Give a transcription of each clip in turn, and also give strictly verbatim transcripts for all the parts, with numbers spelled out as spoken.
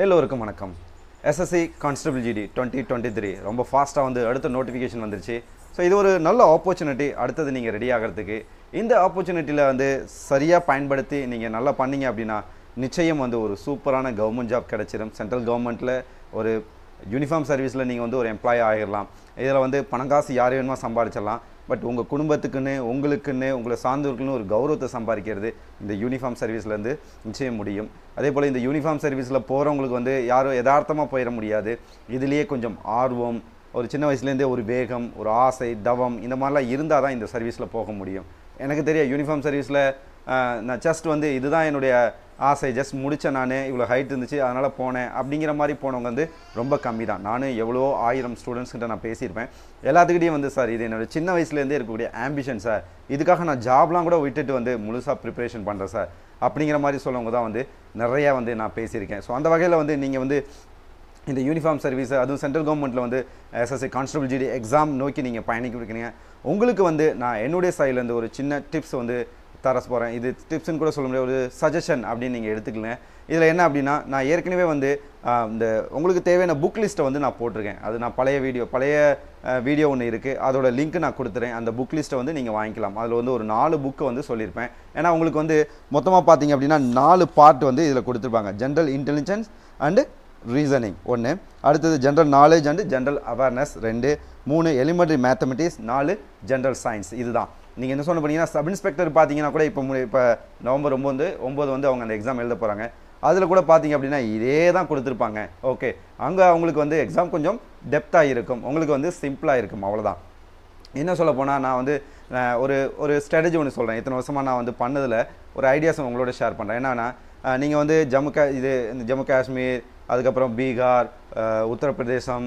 எல்லோருக்கும் வணக்கம். S S C Constable G D twenty twenty-three ரொம்ப ஃபாஸ்ட்டாக வந்து அடுத்த நோட்டிஃபிகேஷன் வந்துருச்சு. ஸோ இது ஒரு நல்ல ஆப்பர்ச்சுனிட்டி. அடுத்தது நீங்கள் ரெடி ஆகிறதுக்கு இந்த ஆப்பர்ச்சுனிட்டியில் வந்து சரியாக பயன்படுத்தி நீங்கள் நல்லா பண்ணீங்க அப்படின்னா நிச்சயம் வந்து ஒரு சூப்பரான கவர்மெண்ட் ஜாப் கிடச்சிடும். சென்ட்ரல் கவர்மெண்ட்டில் ஒரு யூனிஃபார்ம் சர்வீஸில் நீங்கள் வந்து ஒரு எம்ப்ளாய் ஆகிடலாம். இதில் வந்து பணம் காசு யார் வேணுமா சம்பாதிச்சிடலாம். பட் உங்கள் குடும்பத்துக்குன்னு உங்களுக்குன்னு உங்களை சார்ந்தவர்களுக்குன்னு ஒரு கௌரவத்தை சம்பாதிக்கிறது இந்த யூனிஃபார்ம் சர்வீஸ்லேருந்து நிச்சயம் முடியும். அதே போல் இந்த யூனிஃபார்ம் சர்வீஸில் போகிறவங்களுக்கு வந்து யாரும் யதார்த்தமாக போயிட முடியாது. இதுலேயே கொஞ்சம் ஆர்வம், ஒரு சின்ன வயசுலேருந்தே ஒரு வேகம், ஒரு ஆசை, தவம், இந்த மாதிரிலாம் இருந்தால் தான் இந்த சர்வீஸில் போக முடியும். எனக்கு தெரிய யூனிஃபார்ம் சர்வீஸில் நான் ஜஸ்ட் வந்து இதுதான் என்னுடைய ஆசை, ஜஸ்ட் முடித்தேன், நான் இவ்வளோ ஹைட் இருந்துச்சு அதனால் போனேன் அப்படிங்கிற மாதிரி போனவங்க வந்து ரொம்ப கம்மி தான். நானும் எவ்வளோ ஆயிரம் ஸ்டூடெண்ட்ஸ்கிட்ட நான் பேசியிருப்பேன். எல்லாத்துக்கிட்டையும் வந்து சார் இது என்னோடய சின்ன வயசுலேருந்தே இருக்கக்கூடிய ஆம்பிஷன் சார், இதுக்காக நான் ஜாப்லாம் கூட விட்டுட்டு வந்து முழுசாக ப்ரிப்பரேஷன் பண்ணுறேன் சார் அப்படிங்கிற மாதிரி சொல்லவங்க தான் வந்து நிறையா வந்து நான் பேசியிருக்கேன். ஸோ அந்த வகையில் வந்து நீங்கள் வந்து இந்த யூனிஃபார்ம் சர்வீஸு, அதுவும் சென்ட்ரல் கவர்மெண்ட்டில் வந்து S S C Constable G D exam நோக்கி நீங்கள் பயணிக்கிறீங்க. உங்களுக்கு வந்து நான் என்னுடைய சைட்லேருந்து ஒரு சின்ன டிப்ஸ் வந்து தரஸ் போகிறேன். இது டிப்ஸ்ன்னு கூட சொல்ல முடியாது, ஒரு சஜஷன் அப்படின்னு நீங்கள் எடுத்துக்கலேன். இதில் என்ன அப்படின்னா, நான் ஏற்கனவே வந்து இந்த உங்களுக்கு தேவையான புக் லிஸ்ட்டை வந்து நான் போட்டிருக்கேன். அது நான் பழைய வீடியோ பழைய வீடியோ ஒன்று இருக்குது, அதோட லிங்க் நான் கொடுத்துறேன். அந்த புக் லிஸ்ட்டை வந்து நீங்கள் வாங்கிக்கலாம். அதில் வந்து ஒரு நாலு புக்கு வந்து சொல்லியிருப்பேன். ஏன்னா உங்களுக்கு வந்து மொத்தமாக பார்த்தீங்க அப்படின்னா நாலு பார்ட் வந்து இதில் கொடுத்துருப்பாங்க. ஜென்ரல் இன்டெலிஜென்ஸ் அண்டு ரீசனிங் ஒன்று, அடுத்தது general knowledge and general awareness ரெண்டு, மூணு எலிமெண்ட்ரி மேத்தமெட்டிக்ஸ், நாலு ஜென்ரல் சயின்ஸ். இதுதான் நீங்கள் என்ன சொன்ன பண்ணிங்கன்னா சப் இன்ஸ்பெக்டர் பார்த்தீங்கன்னா கூட இப்போ இப்போ நவம்பர் ஒம்பது ஒம்பது வந்து அவங்க அந்த எக்ஸாம் எழுத போகிறாங்க. அதில் கூட பார்த்தீங்க அப்படின்னா இதே தான் கொடுத்துருப்பாங்க. ஓகே, அங்கே அவங்களுக்கு வந்து எக்ஸாம் கொஞ்சம் டெப்த்தாக இருக்கும், உங்களுக்கு வந்து சிம்பிளாக இருக்கும், அவ்வளோதான். என்ன சொல்ல போனால் நான் வந்து ஒரு ஒரு ஸ்ட்ராட்டஜி ஒன்று சொல்கிறேன். இத்தனை வருஷமாக நான் வந்து பண்ணதில் ஒரு ஐடியாஸ் உங்களோட ஷேர் பண்ணுறேன். என்னன்னா, நீங்கள் வந்து ஜம்மு கா இது ஜம்மு காஷ்மீர், அதுக்கப்புறம் பீகார், உத்தரப்பிரதேசம்,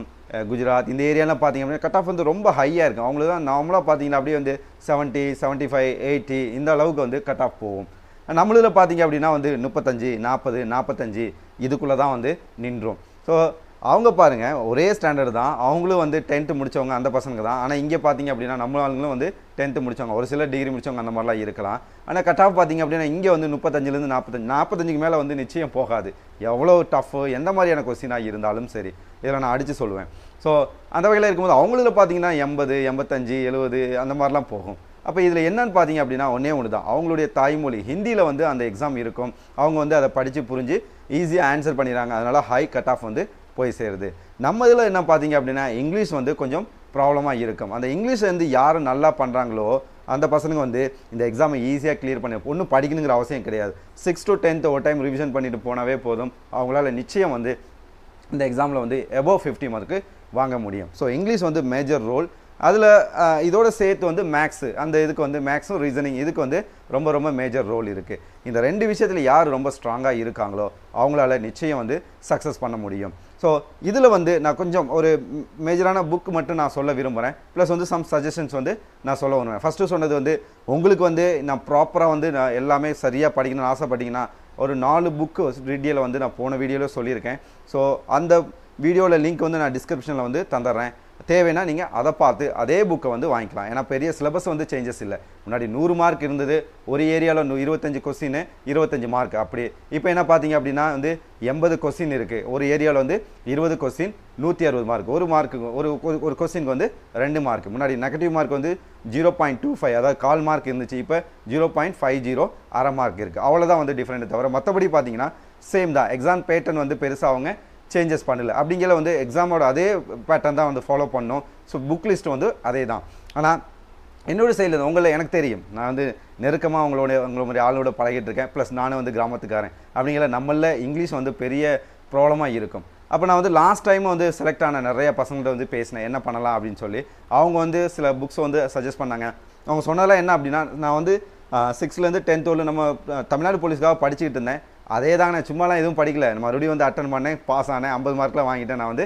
குஜராத், இந்த ஏரியாலாம் பார்த்திங்க அப்படின்னா கட் ஆஃப் வந்து ரொம்ப ஹையாக இருக்கும். அவங்களுக்கு தான் நார்மலாக பார்த்தீங்கன்னா அப்படியே வந்து செவன்ட்டி செவன்ட்டி ஃபைவ் எயிட்டி இந்த அளவுக்கு வந்து கட் ஆஃப் போகும். நம்மளில் பார்த்திங்க அப்படின்னா வந்து முப்பத்தஞ்சு நாற்பது நாற்பத்தஞ்சு இதுக்குள்ளே தான் வந்து நின்றோம். ஸோ அவங்க பாருங்கள் ஒரே ஸ்டாண்டர்டு தான், அவங்களும் வந்து டென்த்து முடித்தவங்க அந்த பசங்க தான். ஆனால் இங்கே பார்த்திங்க அப்படின்னா நம்ம ஆளுங்களும் வந்து டென்த்து முடித்தவங்க, ஒரு சில டிகிரி முடித்தவங்க அந்த மாதிரிலாம் இருக்கலாம். ஆனால் கட் ஆஃப் பார்த்திங்க அப்படின்னா இங்கே வந்து முப்பத்தஞ்சிலேருந்து நாற்பத்தஞ்சு நாற்பத்தஞ்சுக்கு மேலே வந்து நிச்சயம் போகாது. எவ்வளோ டஃப்பு, எந்த மாதிரியான கொஸ்டினாக இருந்தாலும் சரி, இதில் நான் அடித்து சொல்லுவேன். ஸோ அந்த வகையில் இருக்கும்போது அவங்கள பார்த்திங்கன்னா எண்பது எண்பத்தஞ்சு எழுபது அந்த மாதிரிலாம் போகும். அப்போ இதில் என்னென்னு பார்த்திங்க அப்படின்னா ஒன்றே ஒன்று தான், அவங்களுடைய தாய்மொழி ஹிந்தியில் வந்து அந்த எக்ஸாம் இருக்கும். அவங்க வந்து அதை படித்து புரிஞ்சு ஈஸியாக ஆன்சர் பண்ணிடுறாங்க. அதனால் ஹை கட் ஆஃப் வந்து போய் சேருது. நம்ம இதில் என்ன பார்த்திங்க அப்படின்னா இங்கிலீஷ் வந்து கொஞ்சம் ப்ராப்ளமாக இருக்கும். அந்த இங்கிலீஷ் வந்து யார் நல்லா பண்ணுறாங்களோ அந்த பசங்க வந்து இந்த எக்ஸாமை ஈஸியாக கிளியர் பண்ணி ஒன்றும் படிக்கணுங்கிற அவசியம் கிடையாது. சிக்ஸ் டு டென்த்து ஒரு டைம் ரிவிஷன் பண்ணிட்டு போனாவே போதும், அவங்களால நிச்சயம் வந்து இந்த எக்ஸாமில் வந்து எபோவ் ஃபிஃப்டி மார்க்கு வாங்க முடியும். ஸோ இங்கிலீஷ் வந்து மேஜர் ரோல். அதில் இதோட சேர்த்து வந்து மேக்ஸு, அந்த இதுக்கு வந்து மேக்ஸும் ரீசனிங் இதுக்கு வந்து ரொம்ப ரொம்ப மேஜர் ரோல் இருக்குது. இந்த ரெண்டு விஷயத்தில் யார் ரொம்ப ஸ்ட்ராங்காக இருக்காங்களோ அவங்களால நிச்சயம் வந்து சக்ஸஸ் பண்ண முடியும். ஸோ இதில் வந்து நான் கொஞ்சம் ஒரு மேஜரான புக் மட்டும் நான் சொல்ல விரும்புகிறேன். ப்ளஸ் வந்து சம் சஜஷன்ஸ் வந்து நான் சொல்ல விரும்புகிறேன். ஃபஸ்ட்டு சொன்னது வந்து உங்களுக்கு வந்து நான் ப்ராப்பராக வந்து நான் எல்லாமே சரியாக படிக்கணும்னு ஆசைப்பட்டீங்கன்னா ஒரு நாலு புக்கு வீடியோவில் வந்து நான் போன வீடியோவில் சொல்லியிருக்கேன். ஸோ அந்த வீடியோவில் லிங்க் வந்து நான் டிஸ்கிரிப்ஷனில் வந்து தந்துடுறேன். தேவைன்னா நீங்கள் அதை பார்த்து அதே புக்கை வந்து வாங்கிக்கலாம். ஏன்னா பெரிய சிலபஸ் வந்து சேஞ்சஸ் இல்லை. முன்னாடி நூறு மார்க் இருந்தது, ஒரு ஏரியாவில் நூ இருபத்தஞ்சி கொஸ்டின் இருபத்தஞ்சி மார்க் அப்படி. இப்போ என்ன பார்த்தீங்க அப்படின்னா வந்து எண்பது கொஸ்டின் இருக்குது, ஒரு ஏரியாவில் வந்து இருபது கொஸ்டின் நூற்றி அறுபது மார்க், ஒரு மார்க்கு ஒரு ஒரு கொஸ்டினுக்கு வந்து ரெண்டு மார்க். முன்னாடி நெகட்டிவ் மார்க் வந்து ஜீரோ பாயிண்ட் டூ ஃபைவ் அதாவது கால் மார்க் இருந்துச்சு, இப்போ ஜீரோ பாயிண்ட் ஃபைவ் ஜீரோ அரை மார்க் இருக்குது. அவ்வளோதான் வந்து டிஃப்ரெண்ட், தவிர மற்றபடி பார்த்தீங்கன்னா சேம் தான். எக்ஸாம் பேட்டர்ன் வந்து பெருசாக அவங்க சேஞ்சஸ் பண்ணல. அப்படிங்கிற வந்து எக்ஸாமோட அதே பேட்டர்ன் தான் வந்து ஃபாலோ பண்ணணும். ஸோ புக் லிஸ்ட் வந்து அதே தான். ஆனால் என்னோட சைடில் உங்களை எனக்கு தெரியும், நான் வந்து நெருக்கமாக உங்களோட உங்களோட ஆளோட பழகிட்டு இருக்கேன். ப்ளஸ் நானும் வந்து கிராமத்துக்காரன். அப்படிங்கிற நம்மளில் இங்கிலீஷ் வந்து பெரிய ப்ராப்ளமாக இருக்கும். அப்போ நான் வந்து லாஸ்ட் டைமும் வந்து செலக்ட் ஆன நிறைய பசங்கள்கிட்ட வந்து பேசினேன் என்ன பண்ணலாம் அப்படின்னு சொல்லி. அவங்க வந்து சில புக்ஸ் வந்து சஜஸ்ட் பண்ணாங்க. அவங்க சொன்னதெல்லாம் என்ன அப்படின்னா, நான் வந்து சிக்ஸ்த்லேருந்து டென்த் வரலும் நம்ம தமிழ்நாடு போலீஸ்க்காக படிச்சுக்கிட்டு இருந்தேன், அதே தாங்க நான் சும்மாலாம் எதுவும் படிக்கல, மறுபடியும் வந்து அட்டன் பண்ணேன், பாஸ் ஆனேன், ஐம்பது மார்க்கில் வாங்கிட்டேன், நான் வந்து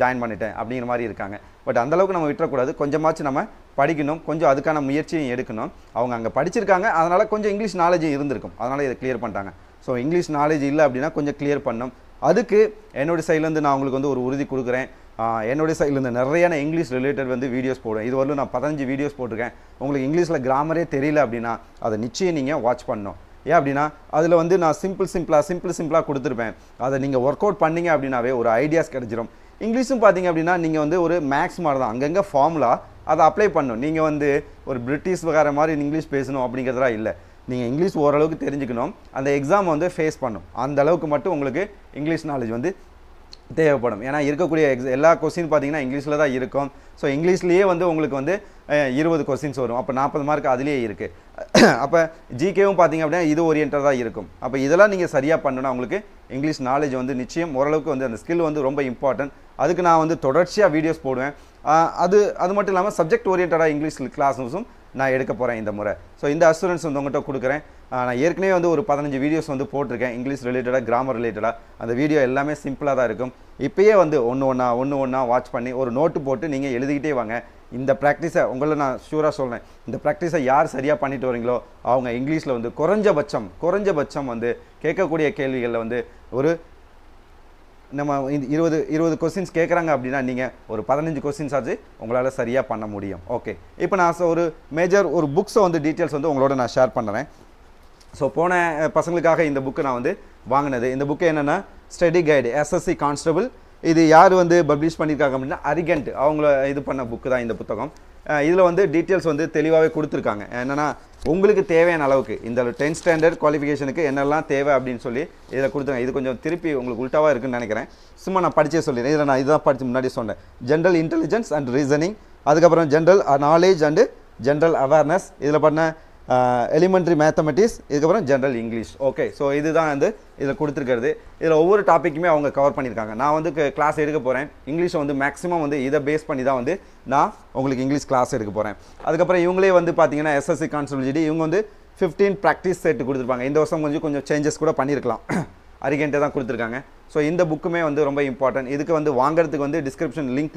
ஜாயின் பண்ணிட்டேன் அப்படிங்கிற மாதிரி இருக்காங்க. பட் அந்தளவுக்கு நம்ம விட்டுறக்கூடாது, கொஞ்சமாச்சும் நம்ம படிக்கணும், கொஞ்சம் அதுக்கான முயற்சியும் எடுக்கணும். அவங்க அங்கே படிச்சிருக்காங்க, அதனால் கொஞ்சம் இங்கிலீஷ் நாலேஜும் இருந்திருக்கும், அதனால் இதை கிளியர் பண்ணிட்டாங்க. ஸோ இங்கிலீஷ் நாலேஜ் இல்லை அப்படின்னா கொஞ்சம் கிளியர் பண்ணணும். அதுக்கு என்னோடய சைட்லேருந்து நான் உங்களுக்கு வந்து ஒரு உறுதி கொடுக்குறேன். என்னுடைய சைட்லேருந்து நிறையான இங்கிலீஷ் ரிலேட்டட் வந்து வீடியோஸ் போடுவேன். இது வரலும் நான் பதினஞ்சு வீடியோஸ் போட்டிருக்கேன். உங்களுக்கு இங்கிலீஷில் கிராமரே தெரியல அப்படின்னா அதை நிச்சயம் நீங்கள் வாட்ச் பண்ணணும். Yeah, Abdina, other one then a simple, simple, simple, simple Kuduturban. Other Ninga work out Panding Abdina or ideas Kerjurum. English and Pathing Abdina, Ninga on the Max Martha, Anganga formula, other apply Pano, Ninga on the or British Vagaramar in English Pace no opening other illa. Ninga English or a look Terrinjigonum and the exam on the face Pano. And the Lokumatu English knowledge on the தேவைப்படும். ஏனா இருக்கக்கூடிய எல்லா question பாத்தீங்கன்னா இங்கிலீஷ்ல தான் இருக்கும். So இங்கிலீஷ்லயே வந்து உங்களுக்கு வந்து இருபது क्वेश्चंस வரும். அப்ப நாற்பது மார்க் அதுலயே இருக்கு. அப்ப ஜிகேவும் பாத்தீங்க அப்படினா இது ஓரியண்டடா தான் இருக்கும். அப்ப இதெல்லாம் நீங்க சரியா பண்ணனும்னா உங்களுக்கு இங்கிலீஷ் knowledge வந்து நிச்சயம் ஓரளவுக்கு வந்து அந்த ஸ்கில் வந்து ரொம்ப இம்பார்ட்டன்ட். அதுக்கு நான் வந்து தொடர்ச்சியா வீடியோஸ் போடுவேன். அது அது மட்டும் இல்லாம சப்ஜெக்ட் ஓரியண்டடா இங்கிலீஷ் கிளாஸ்ஸும் நான் எடுக்க போறேன் இந்த முறை. சோ இந்த அஷூரன்ஸ் வந்து உங்ககிட்ட கொடுக்கிறேன். நான் ஏற்கனவே வந்து ஒரு பதினைந்து வீடியோஸ் வந்து போட்டுர்க்கேன் இங்கிலீஷ் ரிலேட்டடா கிராமர் ரிலேட்டடா அந்த வீடியோ எல்லாமே சிம்பிளா தான் இருக்கும். இப்பவே வந்து ஒவ்வொண்ணா ஒவ்வொண்ணா வாட்ச் பண்ணி ஒரு நோட் போட்டு நீங்க எழுதிட்டே வாங்க. இந்த பிராக்டீஸை உங்கள நான் ஷூரா சொல்றேன். இந்த பிராக்டீஸை யார் சரியா பண்ணிட்டு வரீங்களோ அவங்க இங்கிலீஷ்ல வந்து குறஞ்சபட்சம் குறஞ்சபட்சம் வந்து கேட்கக்கூடிய கேள்விகள்ல வந்து ஒரு நம்ம இருபது இருபது क्वेश्चंस கேக்குறாங்க அப்படினா நீங்க ஒரு பதினைந்து क्वेश्चंस ஆச்சு உங்களால சரியா பண்ண முடியும். ஓகே. இப்போ நான் ஒரு மேஜர் ஒரு புக்ஸ் வந்து டீடைல்ஸ் வந்து உங்களோட நான் ஷேர் பண்றேன். சோ போன பசங்களுக்காக இந்த புக் நான் வந்து வாங்குனது. இந்த புக் என்னன்னா study guide S S C Constable. இது யார் வந்து பப்ளிஷ் பண்ணிருக்காங்க அப்படினா அரிகண்ட் அவங்க இது பண்ண புக் தான் இந்த புத்தகம். இதுல வந்து டீடைல்ஸ் வந்து தெளிவாவே கொடுத்திருக்காங்க. என்னன்னா உங்களுக்கு தேவையான அளவுக்கு இந்த tenth ஸ்டாண்டர்ட் குவாலிஃபிகேஷனுக்கு என்னெல்லாம் தேவை அப்படினு சொல்லி இதல கொடுத்திருக்காங்க. இது கொஞ்சம் திருப்பி உங்களுக்கு உல்டாவா இருக்குன்னு நினைக்கிறேன். சும்மா நான் படிச்சே சொல்லிறேன். இத நான் இதான் படிச்சு முன்னாடி சொன்னேன். General Intelligence and Reasoning, அதுக்கு அப்புறம் General Knowledge and General Awareness, இதல பண்ண Uh, elementary mathematics, general English. Okay, so this is the over topic we have covered. Now, I will class English on the maximum base based on English class. That's why you have S S C Constable G D, you have fifteen practice set. This changes. So, in the book is important. This is the description link.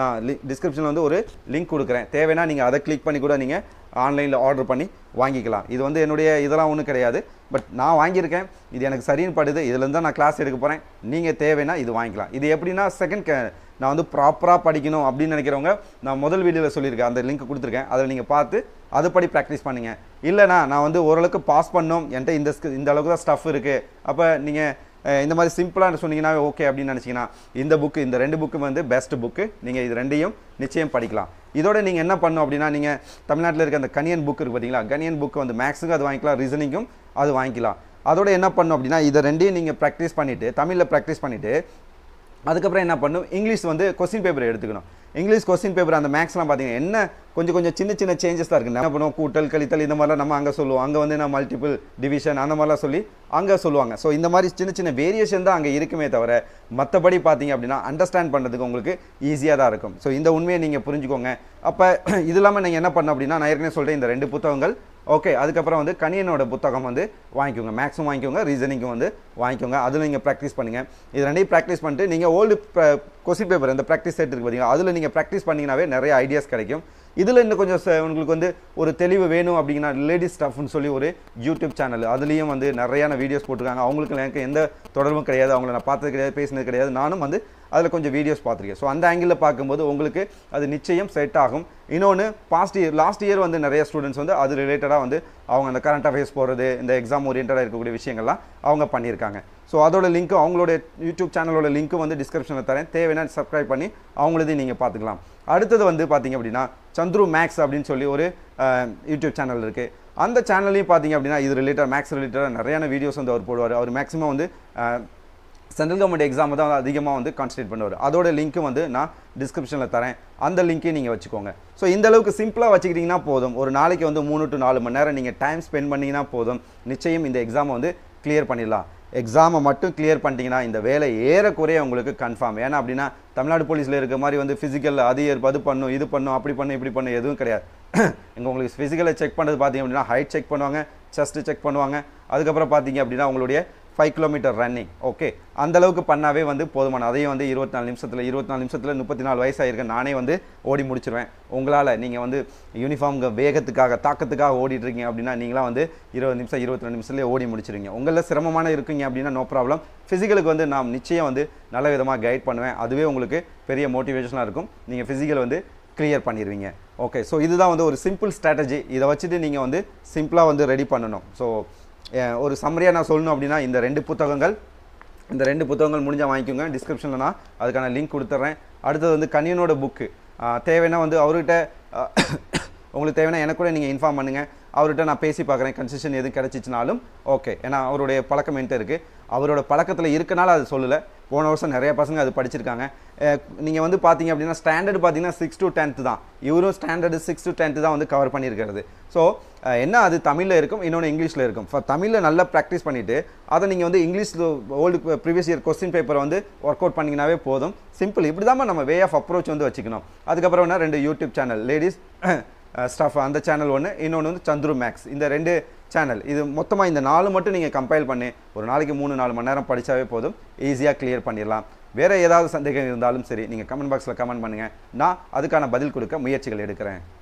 நான் டிஸ்கிரிப்ஷன்ல வந்து ஒரு link கொடுக்கிறேன். தேவைனா நீங்க அத click பண்ணி கூட நீங்க ஆன்லைன்ல ஆர்டர் பண்ணி வாங்கிக்கலாம். இது வந்து என்னோட இதெல்லாம் ஒண்ணு கிடையாது. பட் நான் வாங்கி இருக்கேன். இது எனக்கு சரின்னு படுது. இதில இருந்து நான் கிளாஸ் எடுக்க போறேன். நீங்க தேவைனா இது வாங்கிக்கலாம். இது எப்படினா செகண்ட் நான் வந்து ப்ராப்பரா படிக்கணும் அப்படி நினைக்கிறவங்க நான் முதல் வீடியோல சொல்லிருக்கேன். அந்த லிங்க் கொடுத்திருக்கேன். அத நீங்க பார்த்து அதுபடி பிராக்டீஸ் பண்ணுங்க. இல்லனா நான் வந்து ஓரளவுக்கு பாஸ் பண்ணனும். என்கிட்ட இந்த இந்த அளவுக்கு தான் ஸ்டஃப் இருக்கு. அப்ப நீங்க இந்த மாதிரி சிம்பிளா சொன்னீங்கனா ஓகே அப்படி நினைச்சீங்கனா இந்த book இந்த ரெண்டு book வந்து பெஸ்ட் book. நீங்க இது ரெண்டையும் நிச்சயம் படிக்கலாம். இதோட நீங்க என்ன பண்ணனும் அப்படினா நீங்க தமிழ்நாட்டுல இருக்க அந்த கணியன் book இருக்கு பாத்தீங்களா? கணியன் book வந்து மேக்ஸ்க்கு அது வாங்கிக்கலாம், ரீசனிங்கும் அது வாங்கிக்கலாம். அதோட என்ன பண்ணனும் அப்படினா இத ரெண்டையும் நீங்க பிராக்டீஸ் பண்ணிட்டு தமிழ்ல பிராக்டீஸ் பண்ணிட்டு அதுக்கு அப்புறம் என்ன பண்ணனும்? இங்கிலீஷ் வந்து क्वेश्चन பேப்பர் எடுத்துக்கணும். இங்கிலீஷ் क्वेश्चन பேப்பர் அந்த மேக்ஸ்லாம் பாத்தீங்க என்ன கொஞ்சம் கொஞ்சம் சின்ன சின்ன चेंजेस தான் இருக்கு. என்ன பண்ணுவோம்? கூட்டல் கழித்தல் இந்த மாதிரி நம்ம அங்க சொல்லுவோம். அங்க வந்து நான் மல்டிபிள் டிவிஷன் அந்த மாதிரி சொல்லி அங்க சொல்லுவாங்க. சோ இந்த மாதிரி சின்ன சின்ன வேரியேஷன் தான் அங்க இருக்குமே தவிர மத்தபடி பாத்தீங்க அப்படினா அண்டர்ஸ்டாண்ட் பண்றதுக்கு உங்களுக்கு ஈஸியா தான் இருக்கும். சோ இந்த உண்மையை நீங்க புரிஞ்சுக்கோங்க. அப்ப இதெல்லாம் நீங்க என்ன பண்ணனும் அப்படினா நான் ஏற்கனவே சொல்றேன் இந்த ரெண்டு புத்தகங்கள். ஓகே. அதுக்கு அப்புறம் வந்து கணியனோட புத்தகம் வந்து வாங்கிக்கோங்க. மேக்ஸும் வாங்கிக்கோங்க, ரீசனிங்கும் வந்து வாங்கிக்கோங்க. அதுல நீங்க பிராக்டீஸ் பண்ணுங்க. இது ரெண்டையும் பிராக்டீஸ் பண்ணிட்டு நீங்க ஓல்ட் क्वेश्चन பேப்பர் அந்த பிராக்டீஸ் செட் இருக்கு பாத்தீங்க. அதுல நீங்க பிராக்டீஸ் பண்ணீங்கனாவே நிறைய ஐடியாஸ் கிடைக்கும். இதுல இன்னும் கொஞ்சம் உங்களுக்கு வந்து ஒரு தெளிவு வேணும் அப்படினா லேடி ஸ்டஃப்னு சொல்லி ஒரு YouTube சேனல் அதுலயும் வந்து நிறையான வீடியோஸ் போட்டுருக்காங்க. அவங்களுக்கு எனக்கு எந்த தொடர்பும் கிடையாது. அவங்கள நான் பார்த்தது கிடையாது, பேசினது கிடையாது. நானும் வந்து அதுல கொஞ்சம் வீடியோஸ் பாத்துர்க்கேன். சோ அந்த ஆங்கிள்ல பாக்கும்போது உங்களுக்கு அது நிச்சயம் செட் ஆகும். இன்னொன்னு பாஸ்ட் இயர் லாஸ்ட் இயர் வந்து நிறைய ஸ்டூடண்ட்ஸ் வந்து அது ரிலேட்டடா வந்து அவங்க அந்த கரண்ட் அஃபேர்ஸ் போறது இந்த எக்ஸாம் ஓரியண்டடா இருக்கக்கூடிய விஷயங்கள்லாம் அவங்க பண்ணிருக்காங்க. சோ அதோட லிங்க் அவங்களோட YouTube சேனலோட லிங்க் வந்து டிஸ்கிரிப்ஷன்ல தரேன். தேவைனா subscribe பண்ணி அவங்களே நீங்க பாத்துக்கலாம். அடுத்து வந்து பாத்தீங்க அப்படினா Chandru Maths அப்படினு சொல்லி ஒரு YouTube சேனல் இருக்கு. அந்த சேனல்லையும் பாத்தீங்க அப்படினா இது ரிலேட்டட் மேக்ஸ் ரிலேட்டடா நிறைய வீடியோஸ் வந்து அவர் போடுவார். அவர் மேக்ஸिमम வந்து சென்ட்ரல் கவர்மெண்ட் எக்ஸாம் தான் அதிகமாக வந்து கான்சென்ட்ரேட் பண்ணுவார். அதோட லிங்க் வந்து நான் டிஸ்கிரிப்ஷன்ல தரேன். அந்த லிங்க்கை நீங்க வச்சுக்கோங்க. சோ இந்த அளவுக்கு சிம்பிளா வச்சுக்கிட்டீங்கன்னா போதும். ஒரு நாளைக்கு வந்து மூணு டு நாலு மணி நேரம் நீங்க டைம் ஸ்பெண்ட் பண்ணீங்கனா போதும். நிச்சயம் இந்த எக்ஸாம் வந்து கிளியர் பண்ணிடலாம். எக்ஸாமை மட்டும் கிளியர் பண்ணிட்டீங்கனா இந்த வேலை ஏறக்குறைய உங்களுக்கு கன்ஃபார்ம். ஏனா அப்படினா தமிழ்நாடு போலீஸ்ல இருக்க மாதிரி வந்து ஃபிசிக்கல் அது ஏற்ப அது பண்ணும் இது பண்ணும் அப்படி பண்ணும் இப்படி பண்ணும் எதுவும் கிடையாது. இங்க உங்களுக்கு ஃபிசிக்கலை செக் பண்றது பாத்தீங்க அப்படினா ஹைட் செக் பண்ணுவாங்க, செஸ்ட் செக் பண்ணுவாங்க. அதுக்கு அப்புறம் பாத்தீங்க அப்படினா உங்களுடைய ஐந்து கிலோமீட்டர் ரன்னிங். ஓகே. அந்த அளவுக்கு பண்ணாவே வந்து போதுமான அதையும் வந்து இருபத்தி நாலு நிமிஷத்துல இருபத்தி நாலு நிமிஷத்துல முப்பத்தி நாலு வயசு ஆயிருக்க நானே வந்து ஓடி முடிச்சிருவேன். உங்களால நீங்க வந்து யூனிஃபார்ம்க்கு வேகத்துக்காக தாக்கத்துக்காக ஓடிட்டு இருக்கீங்க அப்படினா நீங்கலாம் வந்து இருபது நிமிஷம் இருபத்தி ரெண்டு நிமிஷத்துலயே ஓடி முடிச்சிருவீங்க. உங்கள சிரமமான இருக்கீங்க அப்படினா நோ ப்ராப்ளம். ஃபிசிக்கலுக்கு வந்து நான் நிச்சயம் வந்து நல்ல விதமா கைட் பண்ணுவேன். அதுவே உங்களுக்கு பெரிய மோட்டிவேஷனா இருக்கும். நீங்க ஃபிசிக்கல் வந்து கிளியர் பண்ணிடுவீங்க. ஓகே. சோ இதுதான் வந்து ஒரு சிம்பிள் ஸ்ட்ராட்டஜி. இத வச்சிட்டு நீங்க வந்து சிம்பிளா வந்து ரெடி பண்ணனும். சோ ஒரு சம்மரியா நான் சொல்லணும் அப்படினா இந்த ரெண்டு புத்தகங்கள் இந்த ரெண்டு புத்தகங்கள் முடிஞ்சா வாங்கிக்கோங்க டிஸ்கிரிப்ஷன்ல நான் அதற்கான லிங்க் கொடுத்துறேன் அடுத்து வந்து கணியனோட book தேவைனா வந்து அவர்கிட்ட உங்களுக்கு தேவைனா எனக்கு கூட நீங்க இன்ஃபார்ம் பண்ணுங்க அவர்கிட்ட நான் பேசி பார்க்கறேன் கன்செஷன் எது கிடைச்சினாலும் ஓகே ஏனா அவருடைய பழக்கம் என்கிட்ட இருக்கு அவரோட பழக்கத்துல இருக்கனால அது சொல்லல போன வருஷம் நிறைய பசங்க அது படிச்சிருக்காங்க நீங்க வந்து பாத்தீங்க அப்படினா ஸ்டாண்டர்ட் பாத்தீங்கன்னா six to tenth தான் இவரும் ஸ்டாண்டர்ட் six to tenth தான் வந்து கவர் பண்ணியிருக்கிறது சோ என்ன அது தமிழ்ல இருக்கும் இன்னொரு இங்கிலீஷ்ல இருக்கும் தமிழ்ல நல்லா பிராக்டீஸ் பண்ணிட்டு அத நீங்க வந்து இங்கிலீஷ்ல ஓல்ட் प्रीवियस இயர் क्वेश्चन பேப்பரை வந்து வொர்க் அவுட் பண்ணிங்கனாவே போதும் சிம்பிள் இப்படிதான் நம்ம வே ஆஃப் அப்ரோச் வந்து வச்சிக்கணும் அதுக்கு அப்புறம் என்ன ரெண்டு YouTube சேனல் லேடிஸ் ஸ்டாஃப் அந்த சேனல் one இன்னொரு வந்து Chandru Maths இந்த ரெண்டு சேனல் இது மொத்தமா இந்த நாலு மட்டும் நீங்க கம்பைல் பண்ணி ஒரு நாளைக்கு three four மணி நேரம் படிச்சாவே போதும் ஈஸியா கிளியர் பண்ணிரலாம் வேற ஏதாவது சந்தேகம் இருந்தாலும் சரி நீங்க கமெண்ட் பாக்ஸ்ல கமெண்ட் பண்ணுங்க நான் அதுக்கான பதில் கொடுக்க முயற்சிகள் எடுக்கிறேன்